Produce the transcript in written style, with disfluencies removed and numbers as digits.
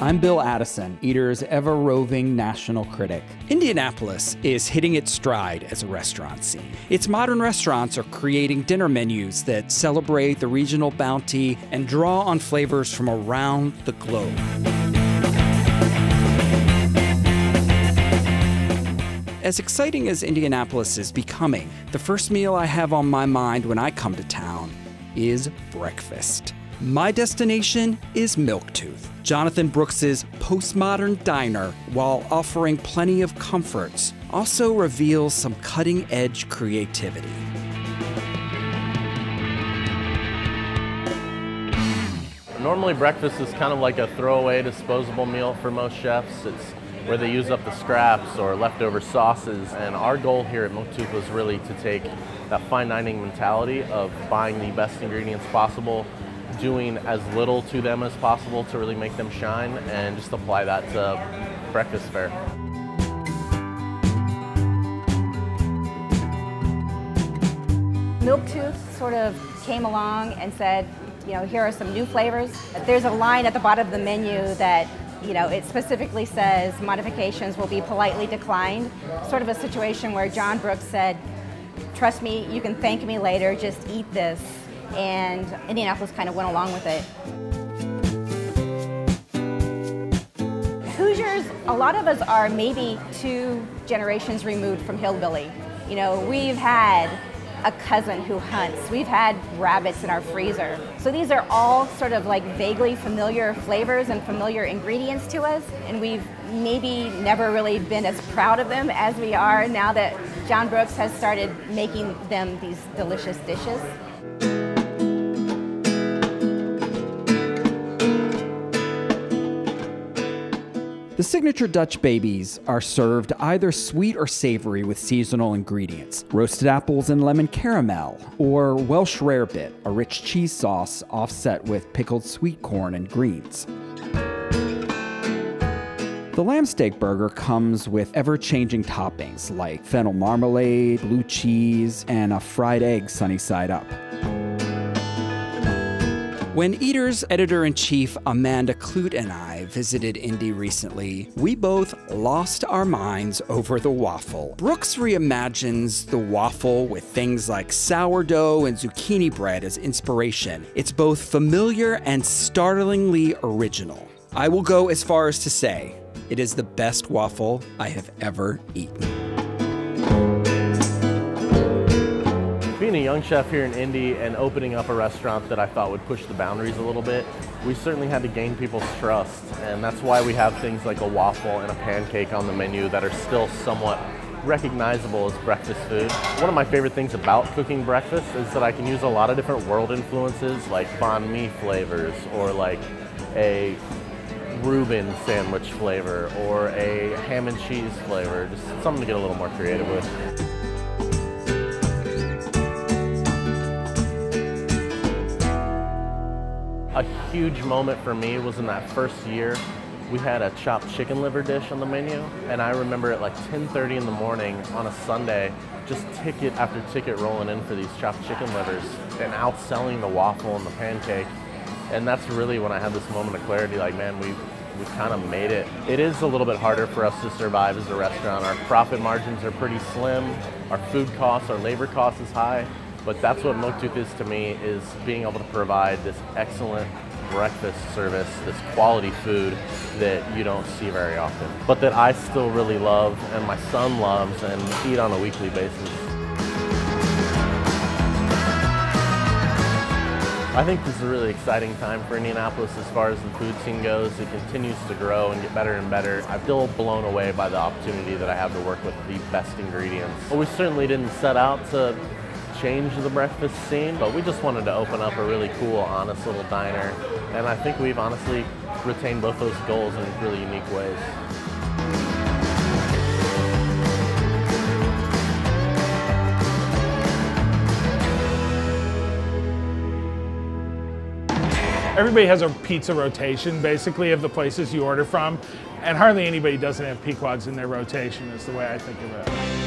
I'm Bill Addison, Eater's ever-roving national critic. Indianapolis is hitting its stride as a restaurant scene. Its modern restaurants are creating dinner menus that celebrate the regional bounty and draw on flavors from around the globe. As exciting as Indianapolis is becoming, the first meal I have on my mind when I come to town is breakfast. My destination is Milktooth, Jonathan Brooks's postmodern diner, while offering plenty of comforts, also reveals some cutting-edge creativity. Normally breakfast is kind of like a throwaway disposable meal for most chefs. It's where they use up the scraps or leftover sauces. And our goal here at Milktooth was really to take that fine dining mentality of buying the best ingredients possible, doing as little to them as possible to really make them shine, and just apply that to breakfast fare. Milktooth sort of came along and said, you know, here are some new flavors. There's a line at the bottom of the menu that, you know, it specifically says modifications will be politely declined. Sort of a situation where John Brooks said, trust me, you can thank me later, just eat this. And Indianapolis kind of went along with it. Hoosiers, a lot of us are maybe two generations removed from hillbilly. You know, we've had a cousin who hunts. We've had rabbits in our freezer. So these are all sort of like vaguely familiar flavors and familiar ingredients to us, and we've maybe never really been as proud of them as we are now that John Brooks has started making them these delicious dishes. The signature Dutch babies are served either sweet or savory with seasonal ingredients, roasted apples and lemon caramel, or Welsh rarebit, a rich cheese sauce offset with pickled sweet corn and greens. The lamb steak burger comes with ever-changing toppings like fennel marmalade, blue cheese, and a fried egg sunny side up. When Eater's editor-in-chief Amanda Clute and I visited Indy recently, we both lost our minds over the waffle. Brooks reimagines the waffle with things like sourdough and zucchini bread as inspiration. It's both familiar and startlingly original. I will go as far as to say, it is the best waffle I have ever eaten. Being a young chef here in Indy and opening up a restaurant that I thought would push the boundaries a little bit, we certainly had to gain people's trust, and that's why we have things like a waffle and a pancake on the menu that are still somewhat recognizable as breakfast food. One of my favorite things about cooking breakfast is that I can use a lot of different world influences like banh mi flavors, or like a Reuben sandwich flavor, or a ham and cheese flavor, just something to get a little more creative with. A huge moment for me was in that first year, we had a chopped chicken liver dish on the menu, and I remember at like 10:30 in the morning on a Sunday, just ticket after ticket rolling in for these chopped chicken livers and outselling the waffle and the pancake. And that's really when I had this moment of clarity, like, man, we kind of made it. It is a little bit harder for us to survive as a restaurant. Our profit margins are pretty slim, our food costs, our labor costs is high. But that's what Milktooth is to me, is being able to provide this excellent breakfast service, this quality food that you don't see very often, but that I still really love and my son loves and eat on a weekly basis. I think this is a really exciting time for Indianapolis as far as the food scene goes. It continues to grow and get better and better. I'm still blown away by the opportunity that I have to work with the best ingredients. Well, we certainly didn't set out to change the breakfast scene, but we just wanted to open up a really cool, honest little diner, and I think we've honestly retained both those goals in really unique ways. Everybody has a pizza rotation, basically, of the places you order from, and hardly anybody doesn't have Pequod's in their rotation, is the way I think of it.